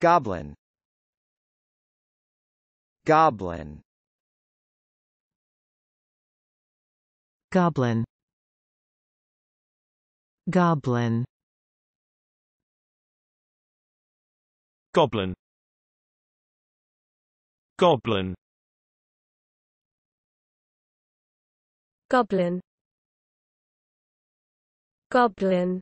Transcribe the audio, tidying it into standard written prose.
Goblin, goblin, goblin, goblin, goblin, goblin, goblin, goblin,